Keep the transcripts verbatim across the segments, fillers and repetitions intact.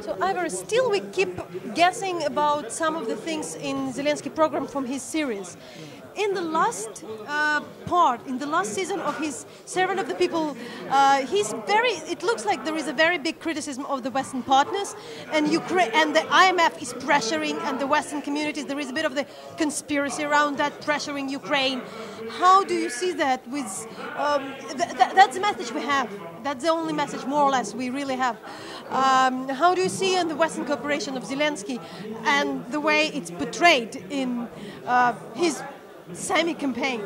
So, Ivor, still we keep guessing about some of the things in Zelensky's program from his series. In the last uh, part, in the last season of his Servant of the People, uh, he's very, it looks like there is a very big criticism of the Western partners, and Ukraine, and the I M F is pressuring, and the Western communities, there is a bit of the conspiracy around that, pressuring Ukraine. How do you see that? With um, th th that's the message we have. That's the only message, more or less, we really have. Um, how do you see in the Western cooperation of Zelensky and the way it's portrayed in uh, his semi-campaign?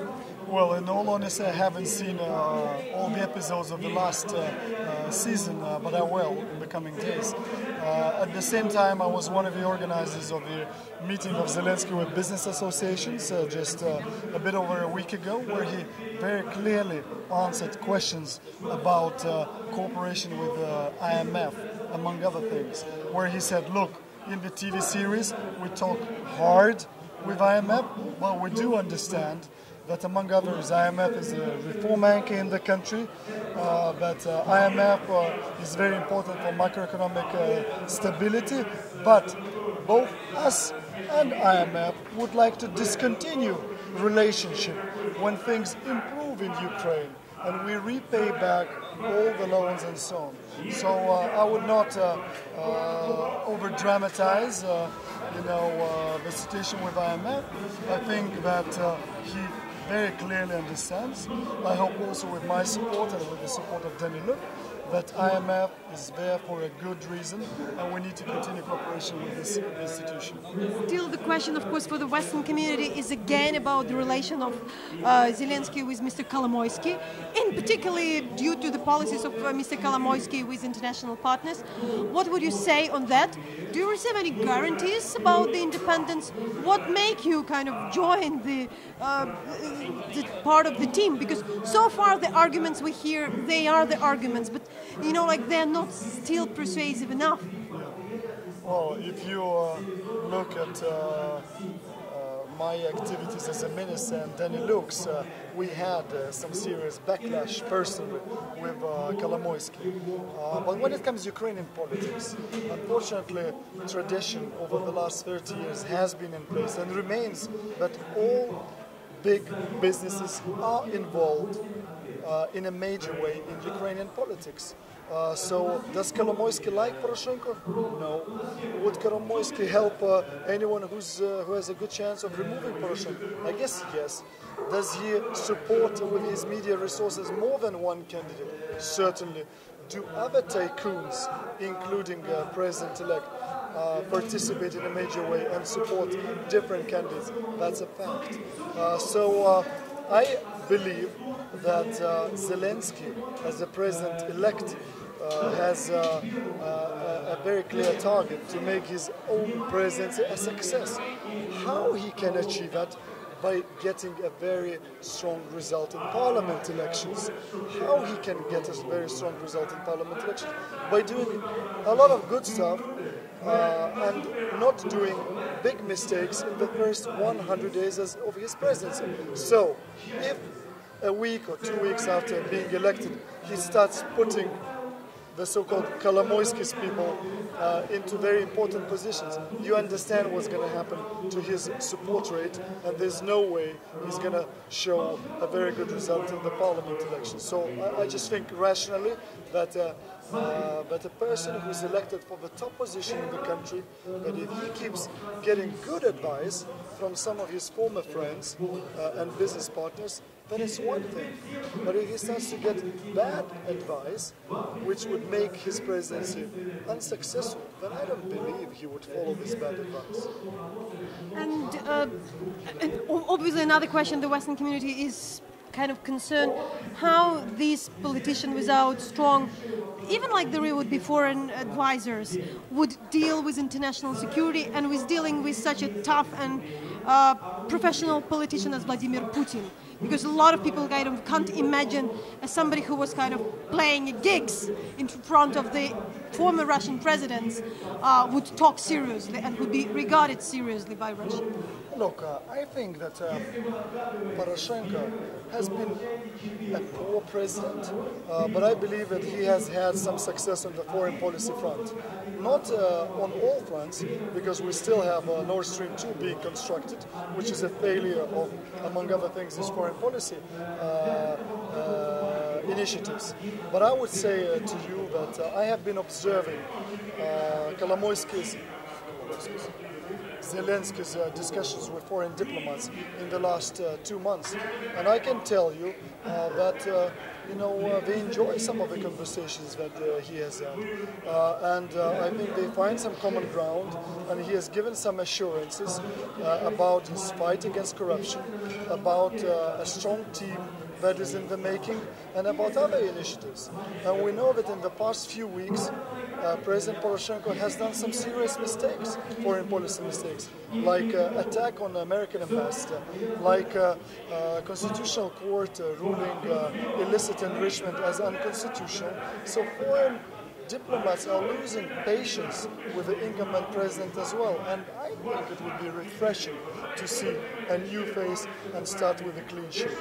Well, in all honesty, I haven't seen uh, all the episodes of the last uh, uh, season, uh, but I will in the coming days. Uh, at the same time, I was one of the organizers of the meeting of Zelensky with business associations uh, just uh, a bit over a week ago, where he very clearly answered questions about uh, cooperation with uh, I M F, among other things, where he said, look, in the T V series, we talk hard with I M F, but we do understand that, among others, I M F is a reform anchor in the country, uh, that uh, I M F uh, is very important for macroeconomic uh, stability, but both us and I M F would like to discontinue relationship when things improve in Ukraine and we repay back all the loans and so on. So uh, I would not uh, uh, over-dramatize uh, you know, uh, the situation with I M F. I think that uh, he very clearly understands. I hope also with my support and with the support of Danyliuk that I M F is there for a good reason and we need to continue cooperation with this institution. Still the question, of course, for the Western community is again about the relation of uh, Zelensky with Mister Kolomoisky, in particularly due to the policies of uh, Mister Kolomoisky with international partners. What would you say on that? Do you receive any guarantees about the independence? What make you kind of join the, uh, the part of the team? Because so far the arguments we hear, they are the arguments, but you know, like they're not still persuasive enough. Well, if you uh, look at uh, uh, my activities as a minister and Danyliuk's, uh, we had uh, some serious backlash personally with uh, Kolomoisky. Uh, but when it comes to Ukrainian politics, unfortunately, tradition over the last thirty years has been in place and remains that all big businesses are involved Uh, in a major way in Ukrainian politics. Uh, so, does Kolomoisky like Poroshenko? No. Would Kolomoisky help uh, anyone who's, uh, who has a good chance of removing Poroshenko? I guess yes. Does he support with his media resources more than one candidate? Certainly. Do other tycoons, including uh, President-elect, Uh, participate in a major way and support different candidates? That's a fact. Uh, so uh, I believe that uh, Zelensky, as the president-elect, uh, has uh, uh, a very clear target to make his own presidency a success. How he can achieve that? By getting a very strong result in parliament elections. How he can get a very strong result in parliament elections? By doing a lot of good stuff uh, and not doing big mistakes in the first one hundred days of his presidency. So, if a week or two weeks after being elected, he starts putting the so-called Kolomoisky's people uh, into very important positions, you understand what's going to happen to his support rate, and there's no way he's going to show a very good result in the parliament election. So I, I just think rationally that uh, uh, that a person who's elected for the top position in the country, that if he keeps getting good advice from some of his former friends uh, and business partners, that is one thing. But if he starts to get bad advice, which would make his presidency unsuccessful, then I don't believe he would follow this bad advice. And, uh, and obviously another question the Western community is kind of concerned, how these politicians without strong, even like there would be foreign advisors, would deal with international security and with dealing with such a tough and uh, professional politician as Vladimir Putin. Because a lot of people kind of can't imagine as somebody who was kind of playing gigs in front of the former Russian presidents uh, would talk seriously and would be regarded seriously by Russia? Look, uh, I think that uh, Poroshenko has been a poor president, uh, but I believe that he has had some success on the foreign policy front. Not uh, on all fronts, because we still have uh, Nord Stream two being constructed, which is a failure of, among other things, his foreign policy uh, uh, initiatives. But I would say uh, to you that uh, I have been observing uh, Kolomoisky's, Zelensky's uh, discussions with foreign diplomats in the last uh, two months, and I can tell you uh, that uh, you know uh, they enjoy some of the conversations that uh, he has had, uh, and uh, I think they find some common ground. And he has given some assurances uh, about his fight against corruption, about uh, a strong team that is in the making, and about other initiatives. And we know that in the past few weeks, uh, President Poroshenko has done some serious mistakes, foreign policy mistakes, like uh, attack on the American ambassador, like uh, uh, constitutional court uh, ruling uh, illicit enrichment as unconstitutional. So foreign diplomats are losing patience with the incumbent president as well, and I think it would be refreshing to see a new face and start with a clean sheet.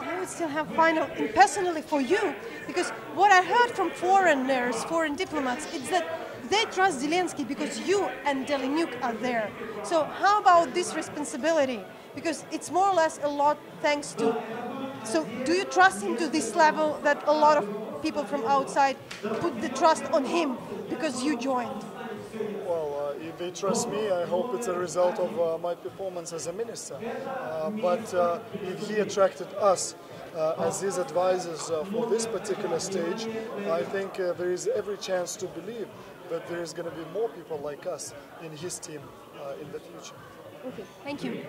I would still have final, personally for you, because what I heard from foreigners, foreign diplomats, it's that they trust Zelensky because you and Danyliuk are there. So how about this responsibility? Because it's more or less a lot thanks to... So do you trust him to this level that a lot of people from outside put the trust on him because you joined? Well, uh, if they trust me, I hope it's a result of uh, my performance as a minister. Uh, but uh, if he attracted us uh, as his advisors uh, for this particular stage, I think uh, there is every chance to believe that there is going to be more people like us in his team uh, in the future. Okay, thank you.